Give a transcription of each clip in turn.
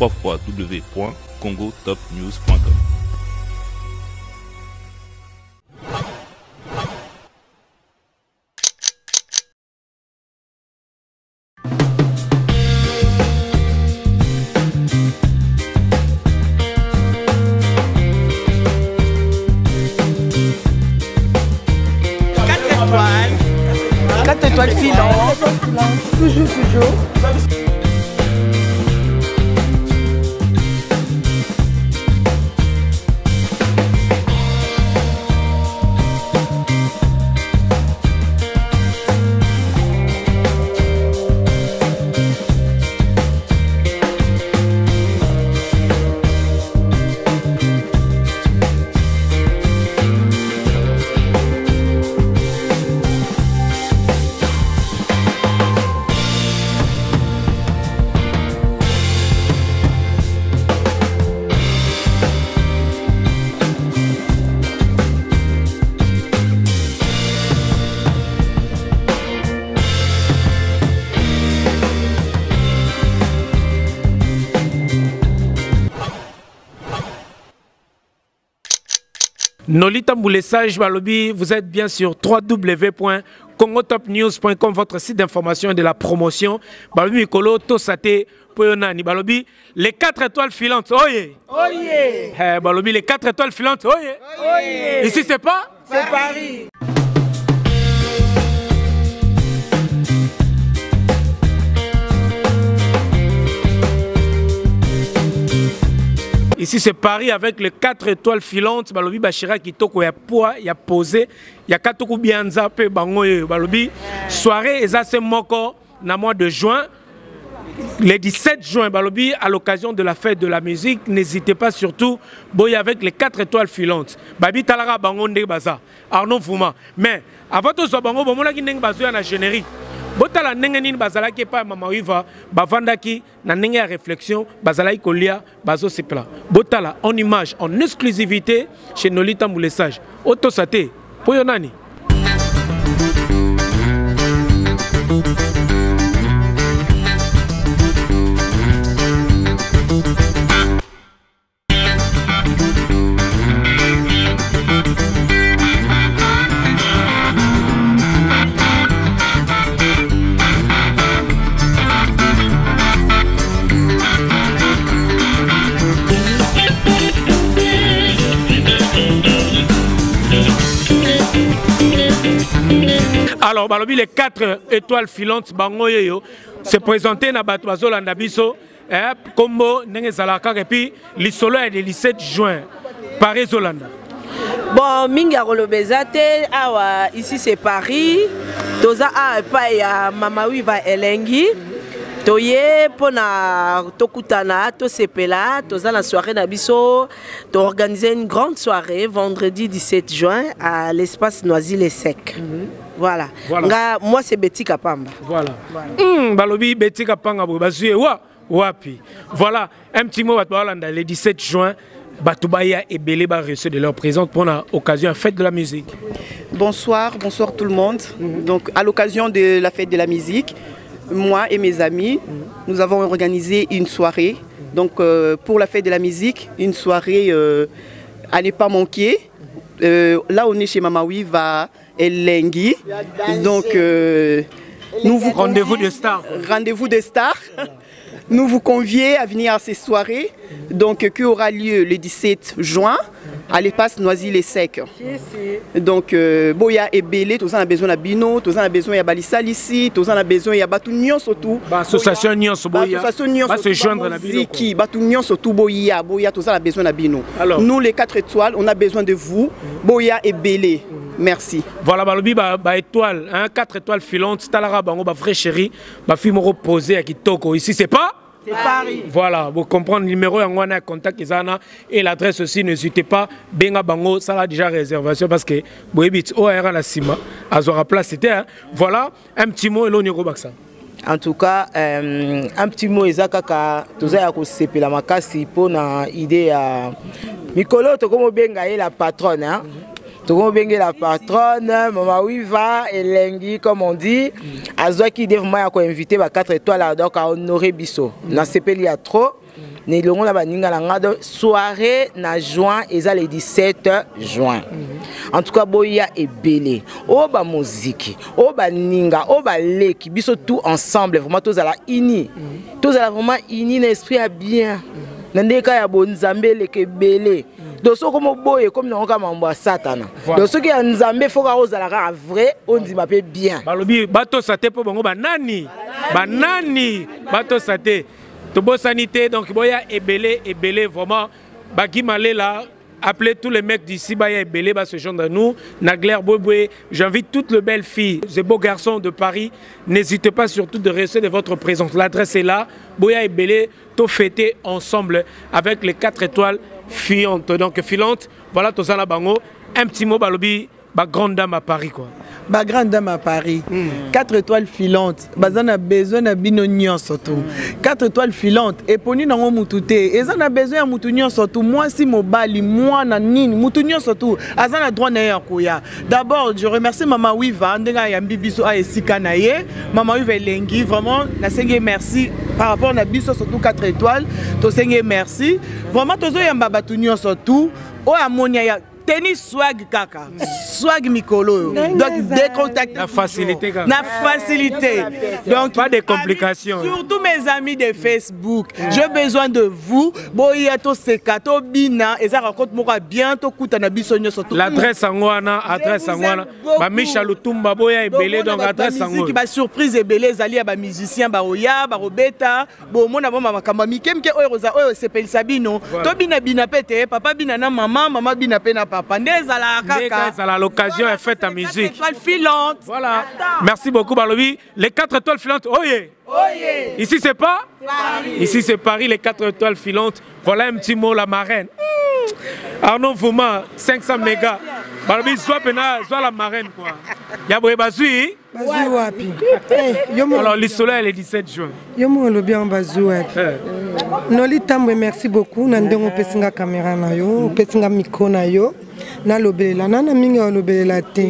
www.congotopnews.com. Noly Tambu, les sages Malobi, vous êtes bien sur www.congotopnews.com, votre site d'information et de la promotion. Balobi Mikolo, Tosate, Poyonani, Balobi, les 4 étoiles filantes, oyez! Oyez! Balobi, les 4 étoiles filantes, oyez! Oyez! Ici, c'est pas? C'est Paris! Ici, c'est Paris avec les 4 étoiles filantes. Balobi Bachira Kitoko, il y a poids, il y a posé, il y a Katoko Bianza, Pe Bangoye, Balobi. Soirée, et ça, c'est Moko, dans le mois de juin. Le 17 juin, Balobi, à l'occasion de la fête de la musique, n'hésitez pas surtout, boy avec les 4 étoiles filantes. Babi Talara Bangonde Baza, Arnaud Fuma. Mais avant tout ça, Bango, Bamona qui n'est pas un générique. Botala nengenin bazalaki pa Mama Wiva bavandaki na nenga réflexion bazalaki kolia bazo sepla botala en image en exclusivité chez Noly Tambu les sages auto saté poyonani Alors, Balobi, les 4 étoiles filantes, c'est présenté dans Batouazo Landabiso, Combo, Nengezalaka, et puis le soleil est le 17 juin, Paris, Zolanda. Bon, Minga Rolobezate, ici c'est Paris, Toza a Paya Mama Wiva Elengi, Toye, Pona, Tokutana, Tosepela, Toza la soirée Nabiso, to organisé une grande soirée vendredi 17 juin à l'espace Noisy-le-Sec. Voilà. Moi, c'est Betty Kapamba. Voilà. Balobi, Betty Kapamba, wapi. Voilà. Un petit mot, le 17 juin, Batubaya et Beleba reçu de leur présence pour l'occasion de la fête de la musique. Bonsoir, bonsoir tout le monde. Donc, à l'occasion de la fête de la musique, moi et mes amis, nous avons organisé une soirée. Donc, pour la fête de la musique, une soirée à ne pas manquer. Là, on est chez Mama Wiva Elengi. Donc, nous vous rendez-vous des stars. Rendez-vous des stars. Nous vous convions à venir à ces soirées, donc qui aura lieu le 17 juin à l'espace Noisy-le-Sec. Donc, Boya et Belé, tous en a besoin de Bino, tous en a besoin de Balissal ici, tous en a besoin de Batou Nyon surtout. Association Nyon Boya. Association Nyon se joindre à Bino. Batou Nyon surtout Boya, Boya, tous en a besoin de Bino. Nous les 4 étoiles, on a besoin de vous, Boya et Belé. Merci. Voilà, Balobi, étoile, 4 étoiles filantes, Talara Bango, vrai chéri, film reposé à Kitoko. Ici, c'est pas? C'est Paris. Voilà, vous comprenez, le numéro, on a un contact, et l'adresse aussi, n'hésitez pas, Benga Bango, ça a déjà réservation, parce que, Boébit, ORA, la Sima, Azora Place, c'était, voilà, un petit mot, et l'on y rebaksa. En tout cas, un petit mot, Ezakaka, tout ça, il y a une idée à. Mikolo, tu es la patronne, hein? Tout la patronne, Mama Wiva Elengi, comme on dit, Azoa qui devait m'avoir invité à 4 étoiles, donc à honorer Bissot. Dans ce pays, il y a trop. Nelongo la baninga langado soirée na juin et ça le 17 juin. En tout cas boya et belé. Oba musique, oba ninga, oba leki biso tout ensemble vraiment tous à la ini. Tous à la vraiment ini l'esprit a bien. Nandeka ya bonzambe leke belé. Donc ceux comme boye comme n'ont qu'à m'emboîter Satan. Donc ceux qui en Zambie faut qu'ils osent la rare vrai on dit m'appelle bien. Balobi bateau saté pour bongo banani bateau saté. Tout bon sanité donc boya ebelé vraiment bagi malé là. Appelez tous les mecs d'ici, Baya et Belé, se joindre à nous. Nagler Boboué, j'invite toutes les belles filles, les beaux garçons de Paris. N'hésitez pas surtout de rester de votre présence. L'adresse est là. Boya et Belé, tout fêter ensemble avec les 4 étoiles filantes. Donc filantes, voilà tout ça là, bango. Un petit mot, balobi, grande dame à Paris quoi. Bah grande dame à Paris. 4 étoiles filantes. Bazana besoin na binonion surtout. 4 étoiles filantes et poni na mutute. Ezana besoin mutunion surtout. Moi si mobali, moi na nini mutunion surtout. Azana droit na yakoya. D'abord, je remercie Mama Wiva ndenga ya bibiso a esika na ye. Mama Wiva Elengi vraiment na senge merci par rapport na biso surtout 4 étoiles. To senge merci. Vraiment tozo ya babatunion surtout. O amonia ya tennis swag kaka, swag mikolo. Donc décontacter la facilité. La facilité. Donc pas de complications. Surtout mes amis de Facebook, j'ai besoin de vous. Boya to sekato bina et ça raconte moi bien to kutana bisonyo surtout. L'adresse angwana. Ba Michel Othombabo ya ebelé donc adresse angwana. Qui ba surprise ebelé zali ba musicien ba oya ba robeta. Bon mon avant mama kamba mikemke oyo rosa oyo sepel sabino. To bina bina pete papa bina na maman, maman bina pena papa. L'occasion est faite à musique. Voilà. Merci beaucoup Balobi. Les 4 étoiles filantes. Oyez. Oyez. Ici c'est pas Paris. Ici c'est Paris, les 4 étoiles filantes. Voilà un petit mot la marraine. Arnaud Fuma, 500 mégas. Balobi soit la marraine quoi. Yaboé Bazoui. Alors le soleil est le 17 juin. Yomo le bien Bazoui. Noly Tambu, merci beaucoup. Nandongo pesinga caméra na yo, pesinga micro na yo. Na lobelela na minga lobelela te.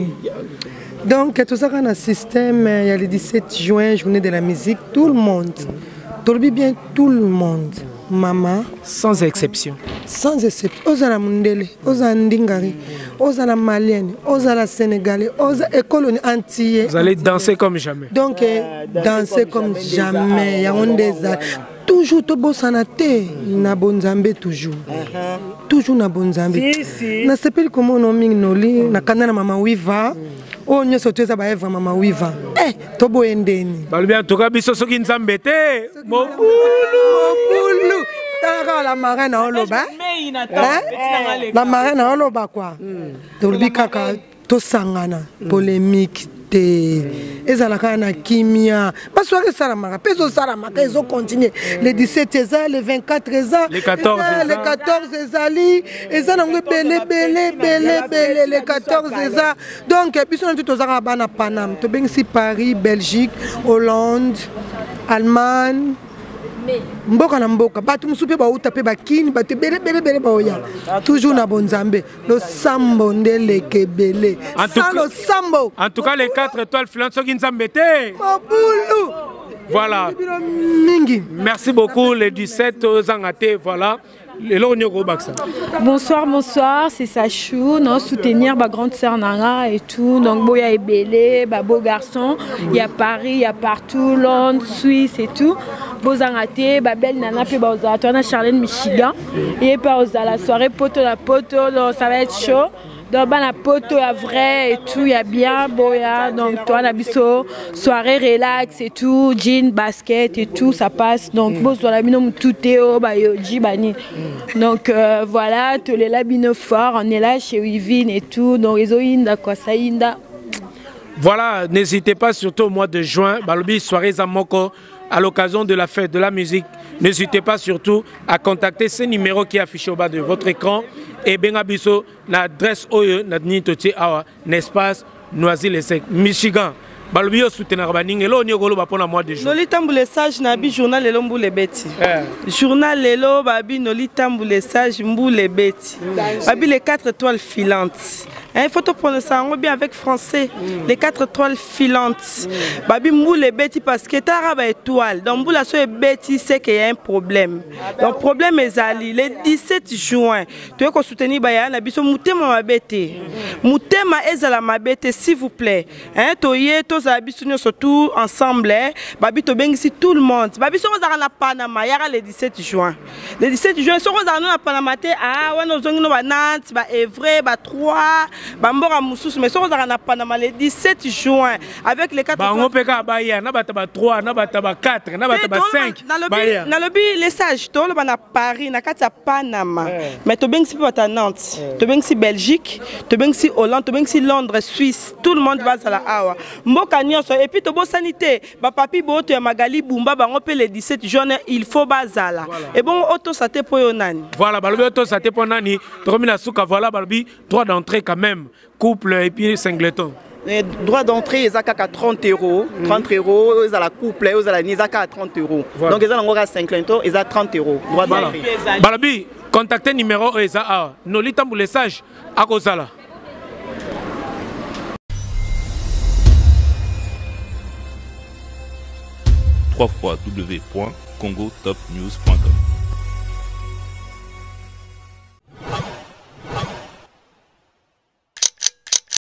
Donc tout ça dans système, il y a le 17 juin, journée de la musique, tout le monde. Tolbi bien tout le monde. Maman, sans exception. Sans exception. Ozala mundele, ozala ndingari, ozala malienne, ozala sénégalais, ozala école entière. Vous allez danser comme jamais. Donc danser comme jamais, il y a un désert. Toujours tout bon sanaté, na bon Zambé toujours. Toujours na bon Zambé. Na sepel comment on nomme Noli, na kanana Mama Wiva. Oh nyo sote za ba eva Mama Wiva. Eh, to bo endeni. Balbia to ka biso soki Nzambe te. Mobulu. Tanga la marraine a oloba. La marraine a oloba quoi. Tolbi kaka to sangana polémique. Ezala kana kimia basoire salamara peso salamaka ezo continuer les 17 ezala les 24 ezala les 14 ezali ezala ngwe belé les 14 ezala donc biso na tout ozara bana Panam to bengsi Paris, Belgique, Hollande, Allemagne mboka na mboka batu musupe ba utape ba kini batu belé ba oya toujours na bonzambe le sambo ndele kebele salo sambo en tout cas les 4 étoiles filantes soki nzambe te mabulu voilà mingi merci beaucoup les 17 zangate voilà. Bonsoir, c'est Sachou, non, soutenir ma grande sœur Nara et tout. Donc Boya et Belé, beau garçon, il y a Paris, il y a partout, Londres, Suisse et tout. Bozangaté, belle Nana, puis Bozala, Charlene Michigan. Et par la soirée, poto la poto, donc ça va être chaud. Donc la poto est vrai et tout, il y a bien Boya. Donc toi la biso, soirée relax et tout, jean, basket et tout, ça passe. Donc Bozala minom tout teo, bayoji, bani. Donc voilà, tous les labino fort, on est là chez Yvine et tout, donc les Oinda, quoi, ça Inda. Voilà, n'hésitez pas, surtout au mois de juin, Balobi, soirée Zamoko, à l'occasion de la fête de la musique. N'hésitez pas surtout à contacter ce numéro qui est affiché au bas de votre écran. Et Bengabiso, l'adresse Oye, Nadni Toti Awa, l'espace Noisy-le-Sec, Michigan. Balobi, soutenir Baning, et là, on y a un mois de juin. Noly Tambu le sage, Nabi, journal et l'ombre les bêtes. Journal et l'ombre, Babi, Noly Tambu le sage, Mbou les bêtes. Babi, les 4 étoiles filantes. une photo pour le sang avec français, les quatre toiles filantes. Babi moule bêti parce que t'as une étoile. Donc boula soit bêti c'est qu'il y a un problème. Donc problème est allé le 17 juin. Tu veux qu'on soutenir Bayana na biso mutema mabete. Mutema ezala mabete s'il vous plaît. Hein toyé tous abiso nous surtout ensemble. Babi to bengisi tout le monde. Babi somos dans la Panama yara le 17 juin. Le 17 juin somos dans la Panama té ah wano zongi no banante ba Evre ba 3 Bambora Moussous, mais sommes en Panama le 17 juin avec les 4 on peut bailler, na bataba 3, na bataba 4, na bataba 5. Na lobby les sages to le na Paris, na kati ya Panama. Mais to bengi pa Nantes, to bengi Belgique, to bengi Hollande, to bengi Londres, Suisse, tout le monde va à la awa. Mboka nyonso et puis to bo sanité, ba papi bo to ya Magali Bumba bango pe le 17 juin il faut bazala. Et bon auto saté po yonani. Voilà, ba lobby auto saté po nani, termina souka voilà ba lobby 3 d'entrée quand même. Couple et puis singleton. Les droits d'entrée, ils ont 30 €. 30 €, ils ont la couple, ils ont la nisa à 30 €. Voilà. Donc ils ont encore 5 euros, ils ont 30 €. Droits d'entrée. Voilà. Balabi, contactez numéro ESA. Noly Tambu les sages à Kozala. www.congotopnews.com